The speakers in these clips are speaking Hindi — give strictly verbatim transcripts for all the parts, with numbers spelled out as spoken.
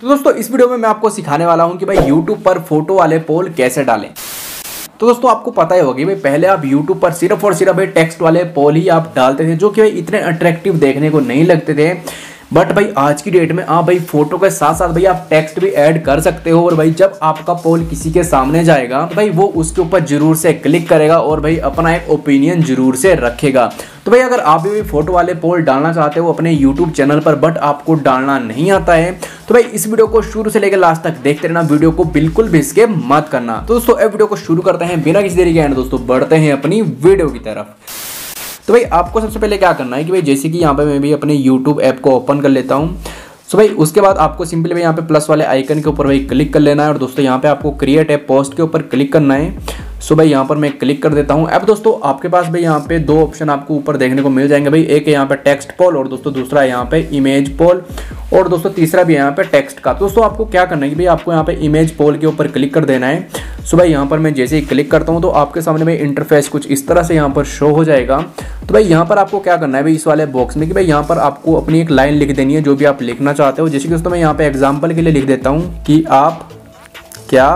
तो दोस्तों इस वीडियो में मैं आपको सिखाने वाला हूं कि भाई YouTube पर फोटो वाले पोल कैसे डालें। तो दोस्तों आपको पता ही होगी भाई पहले आप YouTube पर सिर्फ और सिर्फ भाई टेक्स्ट वाले पोल ही आप डालते थे जो कि भाई इतने अट्रैक्टिव देखने को नहीं लगते थे। बट भाई आज की डेट में आप भाई फोटो के साथ साथ भाई आप टेक्स्ट भी ऐड कर सकते हो और भाई जब आपका पोल किसी के सामने जाएगा तो भाई वो उसके ऊपर जरूर से क्लिक करेगा और भाई अपना एक ओपिनियन जरूर से रखेगा। तो भाई अगर आप भी, भी फोटो वाले पोल डालना चाहते हो अपने यूट्यूब चैनल पर बट आपको डालना नहीं आता है तो भाई इस वीडियो को शुरू से लेकर लास्ट तक देखते रहना, वीडियो को बिल्कुल भी स्किप मत करना। तो दोस्तों इस वीडियो को शुरू करते हैं बिना किसी देरी के एंड दोस्तों बढ़ते हैं अपनी वीडियो की तरफ। तो भाई आपको सबसे पहले क्या करना है कि भाई जैसे कि यहाँ पे मैं भी अपने YouTube ऐप को ओपन कर लेता हूँ। सो भाई उसके बाद आपको सिंपली भाई यहाँ पे प्लस वाले आइकन के ऊपर भाई क्लिक कर लेना है और दोस्तों यहाँ पे आपको क्रिएट ऐप पोस्ट के ऊपर क्लिक करना है। सो भाई यहाँ पर मैं क्लिक कर देता हूँ। अब दोस्तों आपके पास भाई यहाँ पे दो ऑप्शन आपको ऊपर देखने को मिल जाएंगे, भाई एक है यहाँ पे टेक्स्ट पोल और दोस्तों दूसरा है यहाँ पे इमेज पोल और दोस्तों तीसरा भी है यहाँ पे टेक्स्ट का। दोस्तों आपको क्या करना है कि भाई आपको यहाँ पे इमेज पोल के ऊपर क्लिक कर देना है। सो भाई यहाँ पर मैं जैसे ही क्लिक करता हूँ तो आपके सामने भाई इंटरफेस कुछ इस तरह से यहाँ पर शो हो जाएगा। तो भाई यहाँ पर आपको क्या करना है भाई इस वाले बॉक्स में कि भाई यहाँ पर आपको अपनी एक लाइन लिख देनी है जो भी आप लिखना चाहते हो। जैसे कि दोस्तों मैं यहाँ पे एग्जाम्पल के लिए लिख देता हूँ कि आप क्या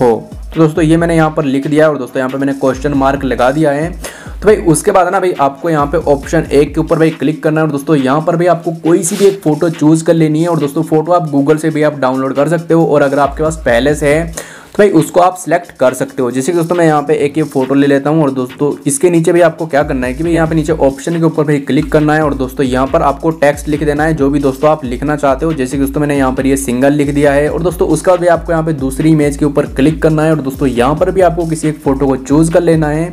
हो। तो दोस्तों ये मैंने यहाँ पर लिख दिया और दोस्तों यहाँ पर मैंने क्वेश्चन मार्क लगा दिया है। तो भाई उसके बाद ना भाई आपको यहाँ पे ऑप्शन एक के ऊपर भाई क्लिक करना है और दोस्तों यहाँ पर भाई आपको कोई सी भी एक फ़ोटो चूज़ कर लेनी है और दोस्तों फ़ोटो आप गूगल से भी आप डाउनलोड कर सकते हो और अगर आपके पास पहले से है तो भाई उसको आप सिलेक्ट कर सकते हो। जैसे कि दोस्तों मैं यहाँ पे एक ये फ़ोटो ले लेता हूँ और दोस्तों इसके नीचे भी आपको क्या करना है कि भाई यहाँ पे नीचे ऑप्शन के ऊपर भाई क्लिक करना है और दोस्तों यहाँ पर आपको टेक्स्ट लिख देना है जो भी दोस्तों आप लिखना चाहते हो। जैसे कि दोस्तों मैंने यहाँ पर ये सिंगल लिख दिया है और दोस्तों उसका भी आपको यहाँ पर दूसरी इमेज के ऊपर क्लिक करना है और दोस्तों यहाँ पर भी आपको किसी एक फ़ोटो को चूज़ कर लेना है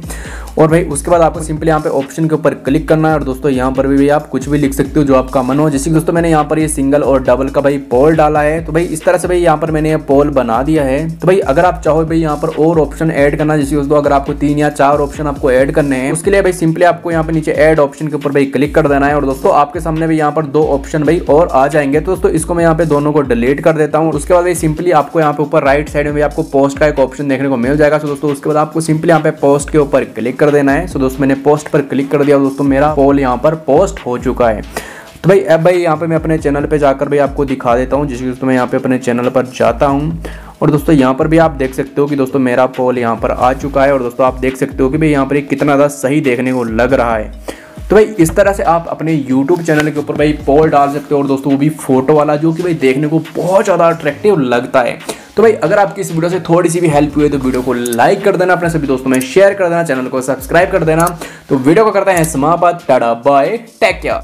और भाई उसके बाद आपको सिंपली यहाँ पे ऑप्शन के ऊपर क्लिक करना है और दोस्तों यहाँ पर भी भाई आप कुछ भी लिख सकते हो जो आपका मन हो। जैसे कि दोस्तों मैंने यहाँ पर ये सिंगल और डबल का भाई पोल डाला है तो भाई इस तरह से भाई यहाँ पर मैंने ये पोल बना दिया है। तो भाई अगर आप चाहो भाई यहाँ पर और ऑप्शन ऐड करना, जैसे दोस्तों अगर आपको तीन या चार ऑप्शन आपको ऐड करने हैं उसके लिए भाई सिंपली आपको यहाँ पर नीचे ऐड ऑप्शन के ऊपर भाई क्लिक कर देना है और दोस्तों आपके सामने भी यहाँ पर दो ऑप्शन भाई और आ जाएंगे। तो दोस्तों इसको मैं यहाँ पे दोनों को डिलीट कर देता हूँ। उसके बाद भाई सिंपली आपको यहाँ पे ऊपर राइट साइड में भी आपको पोस्ट का एक ऑप्शन देखने को मिल जाएगा। तो दोस्तों उसके बाद आपको सिंपली यहाँ पे पोस्ट के ऊपर क्लिक कर देना है। सो दोस्तों मैंने पोस्ट पर क्लिक कर दिया और दोस्तों मेरा पोल यहाँ पर पोस्ट हो चुका है। तो भाई अब भाई यहाँ पे मैं अपने चैनल पे जाकर भाई आपको दिखा देता हूँ। जिसके दोस्तों मैं यहाँ पे अपने चैनल पर जाता हूँ और दोस्तों यहाँ पर भी आप देख सकते हो कि दोस्तों मेरा पोल यहाँ पर आ चुका है और दोस्तों आप देख सकते हो कि भाई यहाँ पर कितना ज़्यादा सही देखने को लग रहा है। तो भाई इस तरह से आप अपने YouTube चैनल के ऊपर भाई पोल डाल सकते हो और दोस्तों वो भी फोटो वाला जो कि भाई देखने को बहुत ज़्यादा अट्रैक्टिव लगता है। तो भाई अगर आपकी इस वीडियो से थोड़ी सी भी हेल्प हुई है तो वीडियो को लाइक कर देना, अपने सभी दोस्तों में शेयर कर देना, चैनल को सब्सक्राइब कर देना। तो वीडियो को करते हैं समाप्त। Tata bye, take care.